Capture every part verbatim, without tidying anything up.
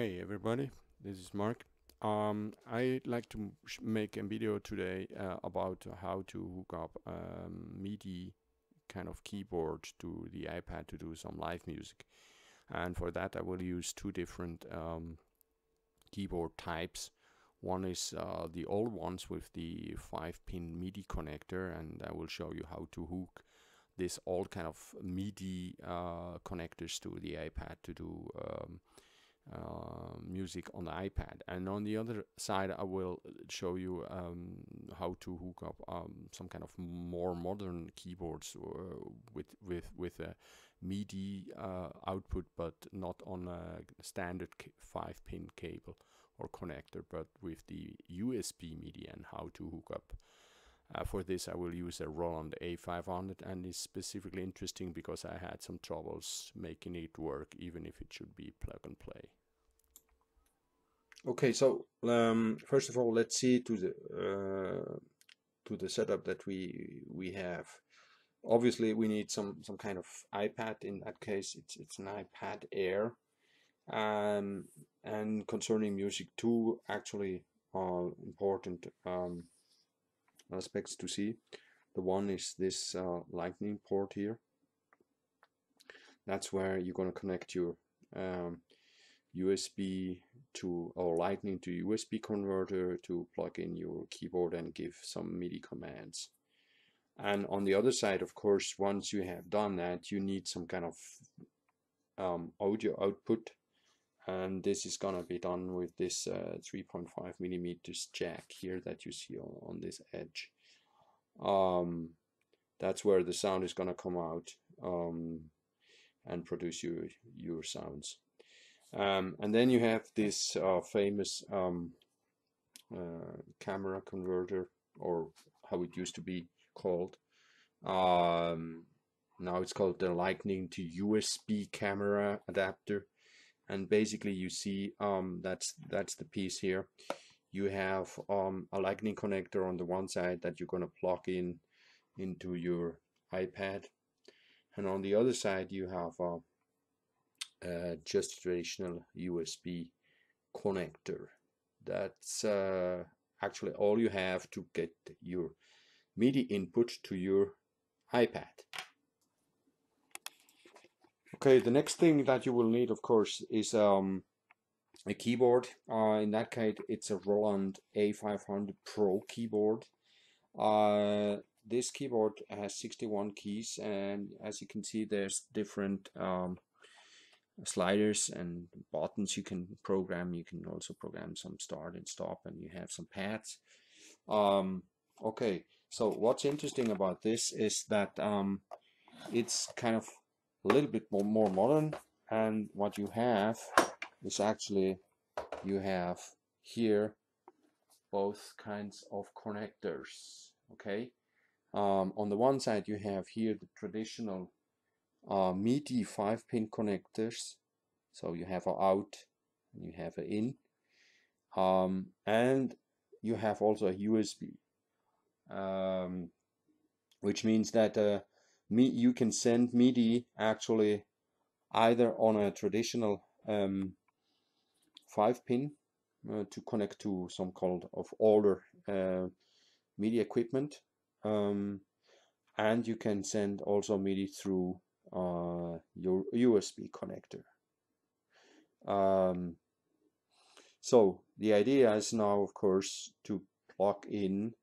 Hey everybody, this is Mark. Um, I'd like to make a video today uh, about how to hook up um, MIDI kind of keyboard to the iPad to do some live music. And for that I will use two different um, keyboard types. One is uh, the old ones with the five pin MIDI connector, and I will show you how to hook this old kind of MIDI uh, connectors to the iPad to do um, Uh, music on the iPad. And on the other side I will show you um, how to hook up um, some kind of more modern keyboards uh, with with with a MIDI uh, output, but not on a standard five pin cable or connector, but with the U S B MIDI, and how to hook up. Uh, for this I will use a Roland A five hundred, and it's specifically interesting because I had some troubles making it work, even if it should be plug and play. Okay, so um, first of all, let's see to the uh, to the setup that we we have. Obviously, we need some some kind of iPad. In that case, it's it's an iPad Air. Um, and concerning music, two actually are important Um, aspects to see. The one is this uh, lightning port here. That's where you're going to connect your um, U S B to, or lightning to U S B converter, to plug in your keyboard and give some MIDI commands. And on the other side, of course, once you have done that, you need some kind of um, audio output, and this is going to be done with this uh, three point five millimeters jack here that you see on, on this edge. Um, that's where the sound is going to come out um, and produce your, your sounds. Um, and then you have this uh, famous um, uh, camera converter, or how it used to be called. Um, now it's called the Lightning to U S B camera adapter. And basically you see um, that's that's the piece here. You have um, a lightning connector on the one side that you're going to plug in into your iPad, and on the other side you have uh, uh, just traditional U S B connector. That's uh, actually all you have to get your MIDI input to your iPad. Okay, the next thing that you will need, of course, is um, a keyboard. Uh, in that case, it's a Roland A five hundred Pro keyboard. Uh, this keyboard has sixty-one keys, and as you can see, there's different um, sliders and buttons you can program. You can also program some start and stop, and you have some pads. Um, okay, so what's interesting about this is that um, it's kind of a little bit more, more modern, and what you have is actually you have here both kinds of connectors. Okay, um, on the one side you have here the traditional uh, MIDI five pin connectors, so you have an out and you have an in, um, and you have also a U S B, um, which means that uh, Me, you can send MIDI actually either on a traditional um, five pin uh, to connect to some kind of older uh, MIDI equipment, um, and you can send also MIDI through uh, your U S B connector. Um, so the idea is now, of course, to plug in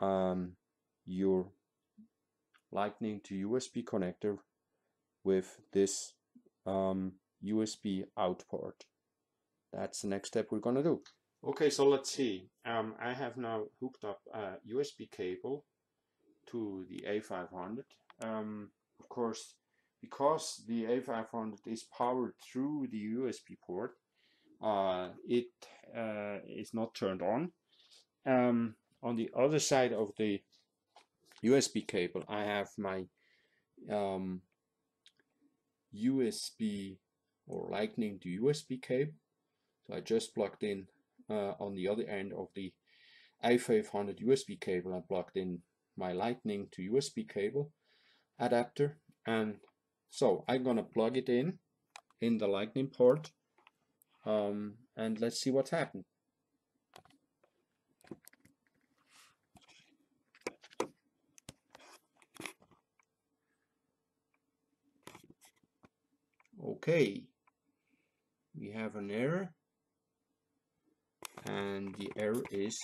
um, your Lightning to U S B connector with this um, U S B out port. That's the next step we're gonna do. Okay, so let's see. Um, I have now hooked up a U S B cable to the A five hundred. Um, of course, because the A five hundred is powered through the U S B port, uh, it uh, is not turned on. Um, on the other side of the U S B cable, I have my um, U S B or Lightning to U S B cable. So I just plugged in uh, on the other end of the A five hundred U S B cable. I plugged in my Lightning to U S B cable adapter, and so I'm gonna plug it in in the Lightning port, Um, and let's see what's happened. Okay, we have an error, and the error is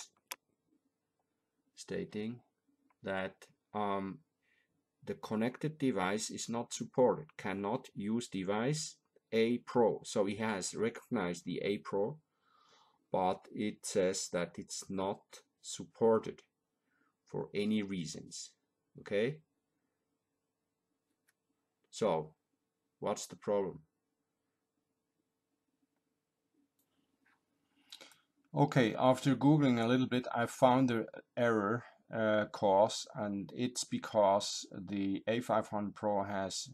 stating that um, the connected device is not supported, cannot use device A Pro. So it has recognized the A Pro, but it says that it's not supported for any reasons. Okay, so what's the problem? Okay, after googling a little bit, I found the error uh, cause, and it's because the A five hundred Pro has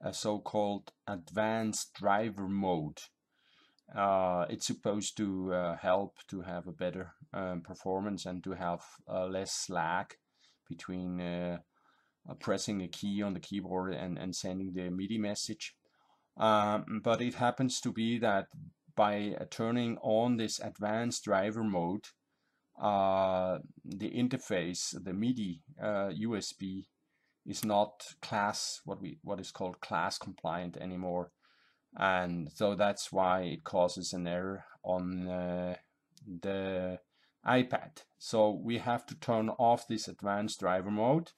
a so-called advanced driver mode. Uh, it's supposed to uh, help to have a better um, performance and to have uh, less slack between uh, Uh, pressing a key on the keyboard and, and sending the MIDI message. Um, but it happens to be that by uh, turning on this advanced driver mode, uh, the interface, the MIDI uh, U S B, is not class, what we what is called class compliant anymore, and so that's why it causes an error on uh, the iPad. So we have to turn off this advanced driver mode.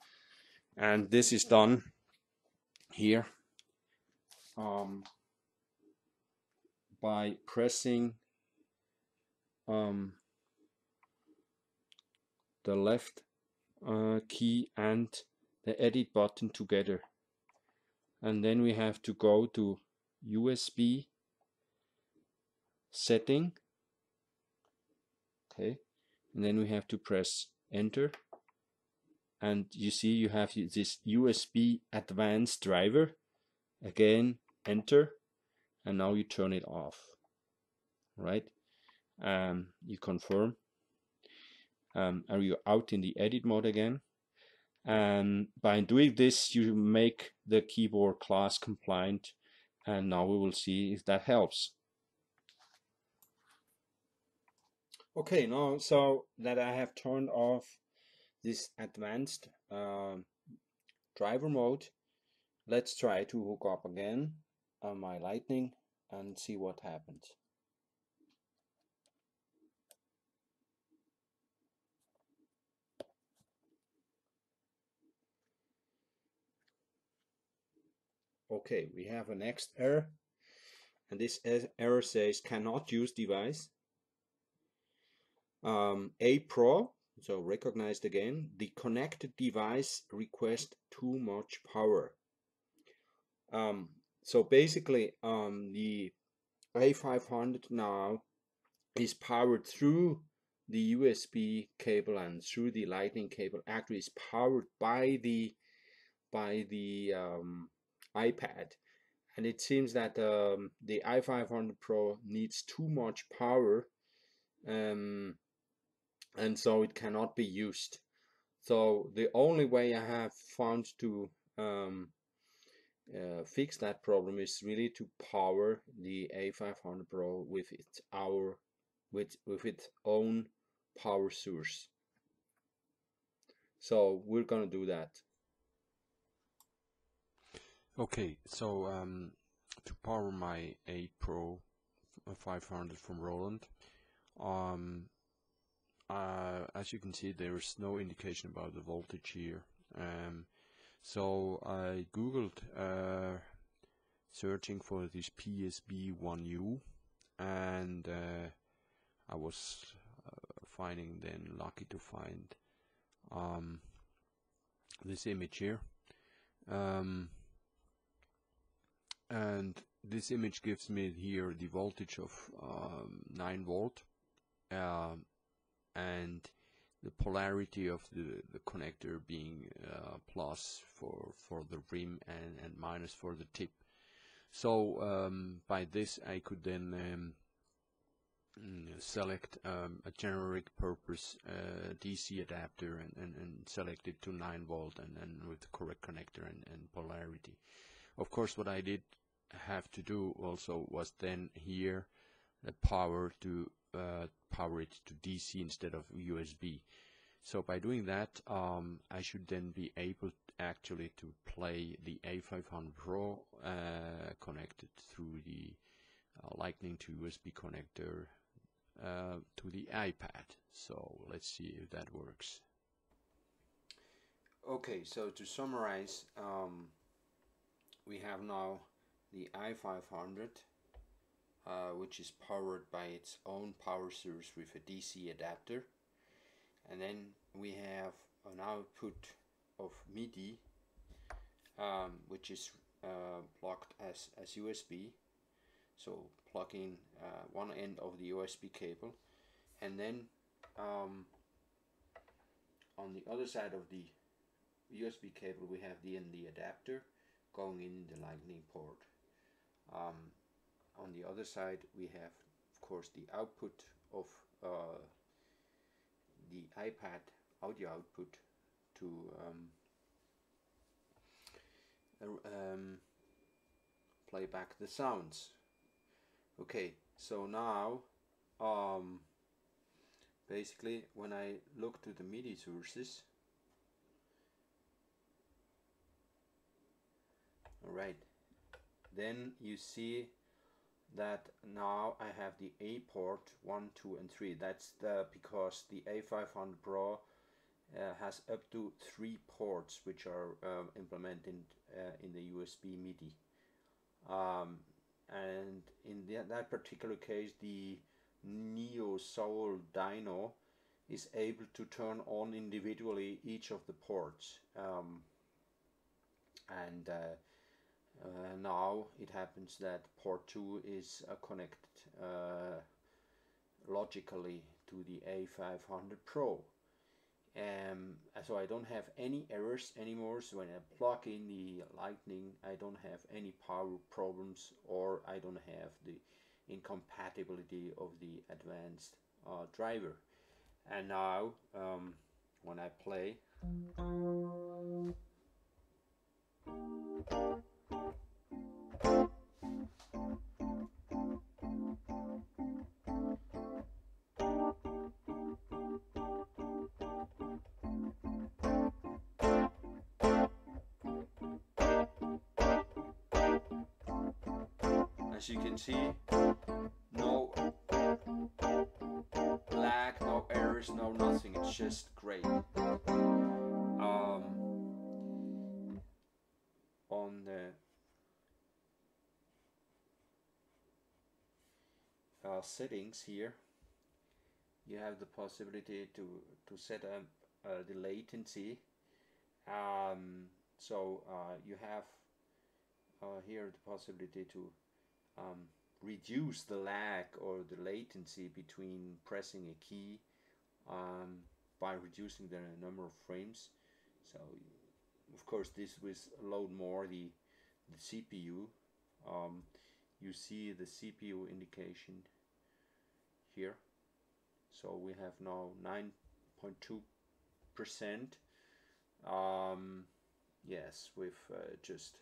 And this is done here um, by pressing um, the left uh, key and the edit button together. And then we have to go to U S B setting. Okay, and then we have to press enter. And you see you have this U S B advanced driver. Again, enter, and now you turn it off, right? Um, you confirm, um, and you're out in the edit mode again. And by doing this, you make the keyboard class compliant, and now we will see if that helps. Okay, now so that I have turned off this advanced uh, driver mode, let's try to hook up again on my Lightning and see what happens. Okay, we have a next error, and this error says cannot use device um, A Pro. So recognized again, the connected device requests too much power. Um, so basically um, the A five hundred now is powered through the U S B cable and through the Lightning cable. Actually is powered by the by the um, iPad, and it seems that um, the A five hundred Pro needs too much power, um, and so it cannot be used. So the only way I have found to um, uh, fix that problem is really to power the A five hundred Pro with its our with with its own power source. So we're gonna do that. Okay, so um, to power my A Pro five hundred from Roland, um, Uh, as you can see, there is no indication about the voltage here. Um, so I googled uh, searching for this P S B one U, and uh, I was uh, finding then lucky to find um, this image here, um, and this image gives me here the voltage of um, nine volt. Uh, and the polarity of the, the connector being uh, plus for for the rim and, and minus for the tip. So um, by this I could then um, select um, a generic purpose uh, D C adapter and, and, and select it to nine volt and then with the correct connector and, and polarity. Of course what I did have to do also was then here the power to uh, power it to D C instead of U S B. So by doing that, um, I should then be able actually to play the A five hundred Pro uh, connected through the uh, Lightning to U S B connector uh, to the iPad. So let's see if that works. Okay, so to summarize, um, we have now the i five hundred, uh, which is powered by its own power source with a D C adapter, and then we have an output of MIDI, um, which is uh, blocked as, as U S B, so plugging uh, one end of the U S B cable, and then um, on the other side of the U S B cable we have the N D adapter going in the Lightning port. Um, on the other side we have of course the output of uh, the iPad audio output to um, uh, um, play back the sounds. Okay, so now um, basically when I look to the MIDI sources, alright, then you see that now I have the A port one, two and three. That's the because the A five hundred Pro uh, has up to three ports which are uh, implemented uh, in the U S B MIDI, um, and in the, that particular case the Neo Soul Dino is able to turn on individually each of the ports, um, and uh, Uh, now it happens that port two is uh, connected uh, logically to the A five hundred Pro. Um, so I don't have any errors anymore, so when I plug in the Lightning I don't have any power problems, or I don't have the incompatibility of the advanced uh, driver. And now um, when I play, as you can see, no lag, no errors, no nothing, it's just great. Um, on the uh, settings here, you have the possibility to, to set up uh, the latency. Um, so uh, you have uh, here the possibility to Um, reduce the lag or the latency between pressing a key um, by reducing the number of frames. So of course this will load more the, the C P U. Um, you see the C P U indication here. So we have now nine point two percent, um, yes, with uh, just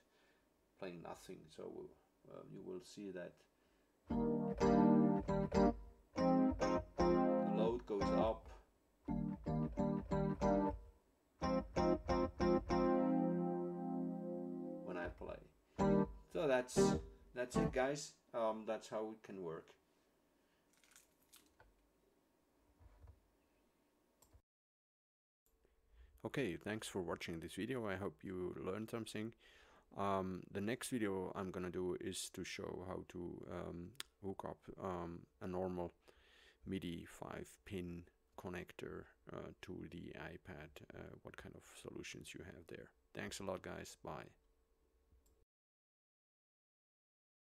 playing nothing. So we'll Uh, you will see that the load goes up, when I play. So that's that's it, guys. Um, that's how it can work. Okay, thanks for watching this video. I hope you learned something. Um, the next video I'm gonna do is to show how to um, hook up um, a normal MIDI five pin connector uh, to the iPad, uh, what kind of solutions you have there. Thanks a lot, guys. Bye.